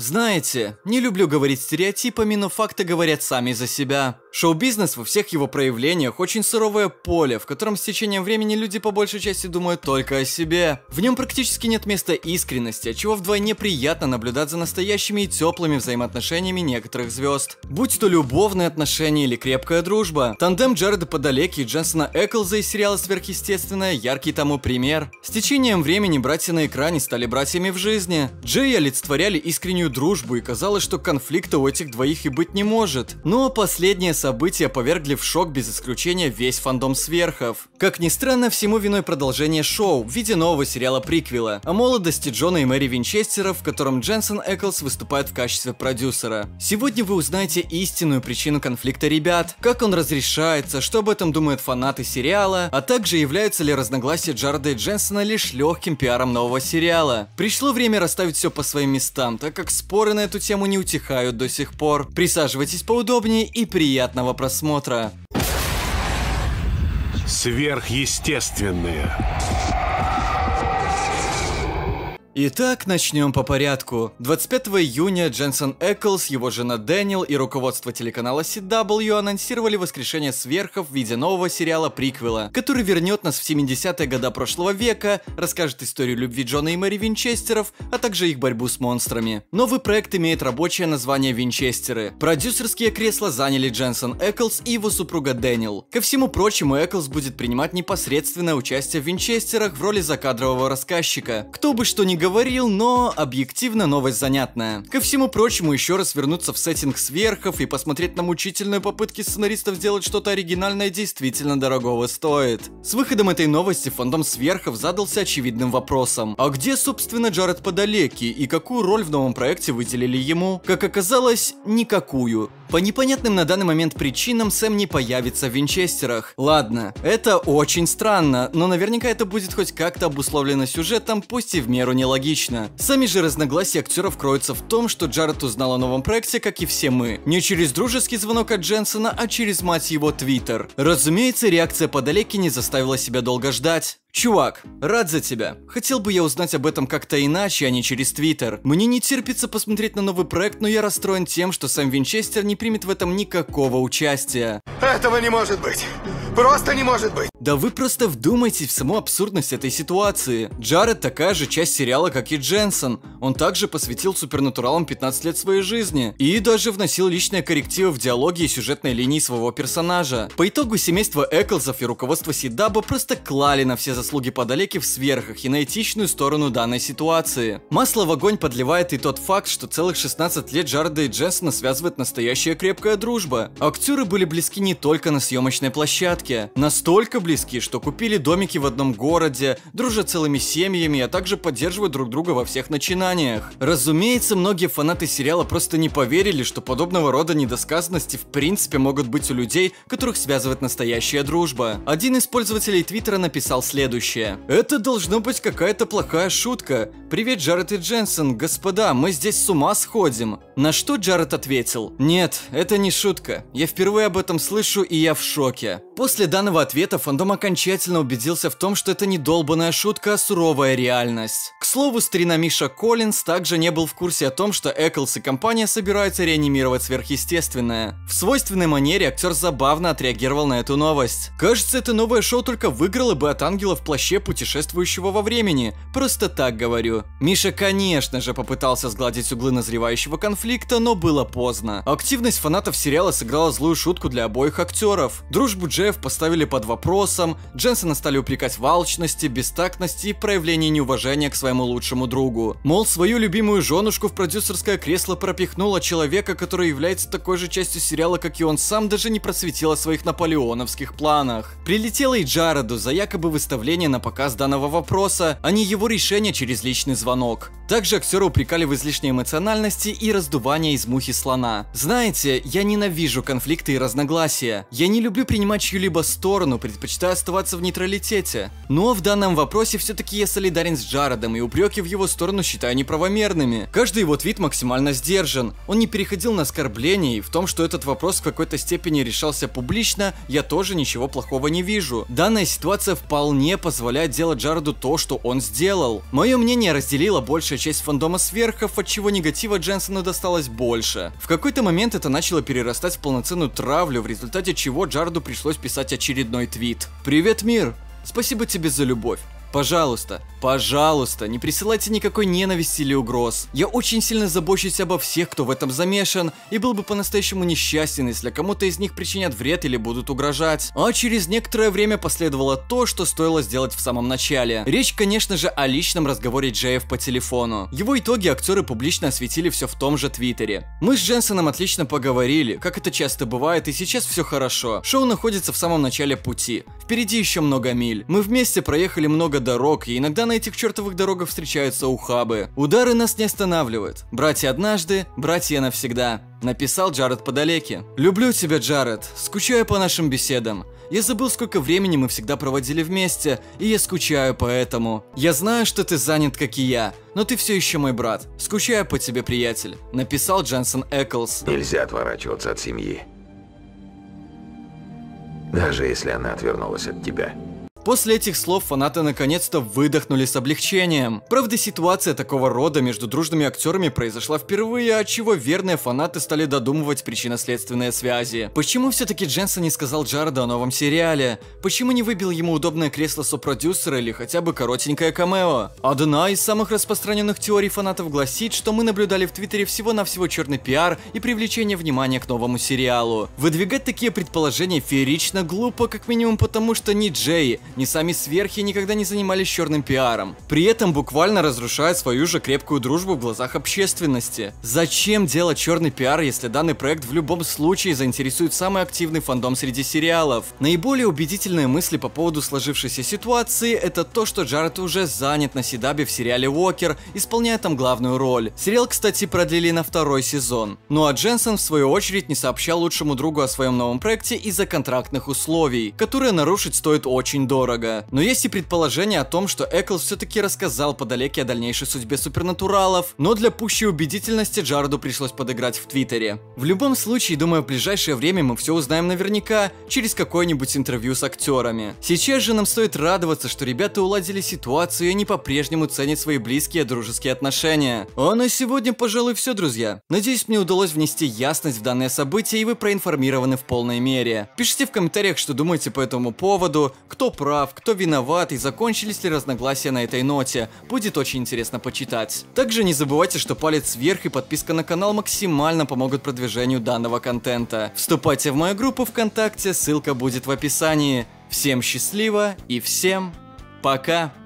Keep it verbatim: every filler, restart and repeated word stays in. Знаете, не люблю говорить стереотипами, но факты говорят сами за себя. Шоу-бизнес во всех его проявлениях очень суровое поле, в котором с течением времени люди по большей части думают только о себе. В нем практически нет места искренности, отчего вдвойне приятно наблюдать за настоящими и теплыми взаимоотношениями некоторых звезд. Будь то любовные отношения или крепкая дружба, тандем Джареда Падалеки и Дженсена Эклза из сериала «Сверхъестественное» яркий тому пример. С течением времени братья на экране стали братьями в жизни. Джей олицетворяли искреннюю дружбу, и казалось, что конфликта у этих двоих и быть не может. Но последние события повергли в шок без исключения весь фандом сверхов. Как ни странно, всему виной продолжение шоу в виде нового сериала-приквела о молодости Джона и Мэри Винчестеров, в котором Дженсен Эклз выступает в качестве продюсера. Сегодня вы узнаете истинную причину конфликта ребят, как он разрешается, что об этом думают фанаты сериала, а также являются ли разногласия Джареда и Дженсена лишь легким пиаром нового сериала. Пришло время расставить все по своим местам, так как споры на эту тему не утихают до сих пор. Присаживайтесь поудобнее и приятного просмотра. Сверхъестественное. Итак, начнем по порядку. двадцать пятого июня Дженсен Эклз, его жена Дэниэль и руководство телеканала си дабл ю анонсировали воскрешение сверхов в виде нового сериала-приквела, который вернет нас в семидесятые годы прошлого века, расскажет историю любви Джона и Мэри Винчестеров, а также их борьбу с монстрами. Новый проект имеет рабочее название «Винчестеры». Продюсерские кресла заняли Дженсен Эклз и его супруга Дэниэль. Ко всему прочему, Эклз будет принимать непосредственное участие в «Винчестерах» в роли закадрового рассказчика. Кто бы что ни говорил, говорил, но объективно новость занятная. Ко всему прочему, еще раз вернуться в сеттинг сверхов и посмотреть на мучительные попытки сценаристов сделать что-то оригинальное действительно дорогого стоит. С выходом этой новости фандом сверхов задался очевидным вопросом: а где, собственно, Джаред Падалеки и какую роль в новом проекте выделили ему? Как оказалось, никакую. По непонятным на данный момент причинам Сэм не появится в «Винчестерах». Ладно, это очень странно, но наверняка это будет хоть как-то обусловлено сюжетом, пусть и в меру нелогично. Сами же разногласия актеров кроются в том, что Джаред узнал о новом проекте, как и все мы. Не через дружеский звонок от Дженсена, а через, мать его, твиттер. Разумеется, реакция Падалеки не заставила себя долго ждать. Чувак, рад за тебя. Хотел бы я узнать об этом как-то иначе, а не через твиттер. Мне не терпится посмотреть на новый проект, но я расстроен тем, что сам Винчестер не примет в этом никакого участия. Этого не может быть. Просто не может быть. Да вы просто вдумайтесь в саму абсурдность этой ситуации. Джаред такая же часть сериала, как и Дженсен. Он также посвятил супернатуралам пятнадцать лет своей жизни. И даже вносил личные коррективы в диалоги и сюжетной линии своего персонажа. По итогу семейство Эклзов и руководство си дабл ю просто клали на все заслуги Заслуги Падалеки в сверхах и на этичную сторону данной ситуации. Масло в огонь подливает и тот факт, что целых шестнадцать лет Джареда и Дженсена связывает настоящая крепкая дружба. Актеры были близки не только на съемочной площадке. Настолько близки, что купили домики в одном городе, дружат целыми семьями, а также поддерживают друг друга во всех начинаниях. Разумеется, многие фанаты сериала просто не поверили, что подобного рода недосказанности в принципе могут быть у людей, которых связывает настоящая дружба. Один из пользователей твиттера написал следующее. Это должно быть какая-то плохая шутка. Привет, Джаред и Дженсен, господа, мы здесь с ума сходим. На что Джаред ответил: нет, это не шутка. Я впервые об этом слышу, и я в шоке. После данного ответа фандом окончательно убедился в том, что это не долбанная шутка, а суровая реальность. К слову, старина Миша Коллинз также не был в курсе о том, что Эклз и компания собираются реанимировать сверхъестественное. В свойственной манере актер забавно отреагировал на эту новость. Кажется, это новое шоу только выиграло бы от ангела в плаще путешествующего во времени. Просто так говорю. Миша, конечно же, попытался сгладить углы назревающего конфликта, но было поздно. Активность фанатов сериала сыграла злую шутку для обоих актеров. Дружбу Джей поставили под вопросом, Дженсена стали упрекать в алчности, бестактности и проявлении неуважения к своему лучшему другу. Мол, свою любимую женушку в продюсерское кресло пропихнула человека, который является такой же частью сериала, как и он сам, даже не просветила о своих наполеоновских планах. Прилетела и Джареду за якобы выставление на показ данного вопроса, а не его решение через личный звонок. Также актеры упрекали в излишней эмоциональности и раздувании из мухи слона. Знаете, я ненавижу конфликты и разногласия. Я не люблю принимать чью чью-либо сторону, предпочитаю оставаться в нейтралитете. Но в данном вопросе все-таки я солидарен с Джаредом, и упреки в его сторону считаю неправомерными. Каждый его твит максимально сдержан, он не переходил на оскорбления, и в том, что этот вопрос в какой-то степени решался публично, я тоже ничего плохого не вижу. Данная ситуация вполне позволяет делать Джареду то, что он сделал. Мое мнение разделила большая часть фандома сверхов, от чего негатива Дженсену досталось больше. В какой-то момент это начало перерастать в полноценную травлю, в результате чего Джареду пришлось писать очередной твит. «Привет, мир! Спасибо тебе за любовь. Пожалуйста, пожалуйста, не присылайте никакой ненависти или угроз. Я очень сильно забочусь обо всех, кто в этом замешан, и был бы по-настоящему несчастен, если кому-то из них причинят вред или будут угрожать». А через некоторое время последовало то, что стоило сделать в самом начале. Речь, конечно же, о личном разговоре Джеев по телефону. Его итоги актеры публично осветили все в том же твиттере. «Мы с Дженсеном отлично поговорили, как это часто бывает, и сейчас все хорошо. Шоу находится в самом начале пути. Впереди еще много миль. Мы вместе проехали много дорог, и иногда на этих чертовых дорогах встречаются ухабы. Удары нас не останавливают. Братья однажды, братья навсегда», — написал Джаред Падалеки. «Люблю тебя, Джаред. Скучаю по нашим беседам. Я забыл, сколько времени мы всегда проводили вместе, и я скучаю по этому. Я знаю, что ты занят, как и я, но ты все еще мой брат. Скучаю по тебе, приятель», — написал Дженсен Эклз. Нельзя отворачиваться от семьи, даже если она отвернулась от тебя. После этих слов фанаты наконец-то выдохнули с облегчением. Правда, ситуация такого рода между дружными актерами произошла впервые, отчего верные фанаты стали додумывать причинно-следственные связи. Почему все-таки Дженсен не сказал Джареду о новом сериале? Почему не выбил ему удобное кресло сопродюсера или хотя бы коротенькое камео? Одна из самых распространенных теорий фанатов гласит, что мы наблюдали в Твиттере всего-навсего черный пиар и привлечение внимания к новому сериалу. Выдвигать такие предположения феерично глупо, как минимум потому, что ни Джей, ни сами сверхи никогда не занимались черным пиаром, при этом буквально разрушая свою же крепкую дружбу в глазах общественности. Зачем делать черный пиар, если данный проект в любом случае заинтересует самый активный фандом среди сериалов? Наиболее убедительные мысли по поводу сложившейся ситуации — это то, что Джаред уже занят на си дабл ю в сериале «Уокер», исполняя там главную роль. Сериал, кстати, продлили на второй сезон. Ну а Дженсен, в свою очередь, не сообщал лучшему другу о своем новом проекте из-за контрактных условий, которые нарушить стоит очень долго. Дорого. Но есть и предположение о том, что Эклз все-таки рассказал Падалеки о дальнейшей судьбе супернатуралов, но для пущей убедительности Джареду пришлось подыграть в Твиттере. В любом случае, думаю, в ближайшее время мы все узнаем наверняка через какое-нибудь интервью с актерами. Сейчас же нам стоит радоваться, что ребята уладили ситуацию, и они по-прежнему ценят свои близкие дружеские отношения. А на сегодня, пожалуй, все, друзья. Надеюсь, мне удалось внести ясность в данное событие, и вы проинформированы в полной мере. Пишите в комментариях, что думаете по этому поводу, кто прав, кто виноват и закончились ли разногласия на этой ноте. Будет очень интересно почитать. Также не забывайте, что палец вверх и подписка на канал максимально помогут продвижению данного контента. Вступайте в мою группу ВКонтакте, ссылка будет в описании. Всем счастливо и всем пока!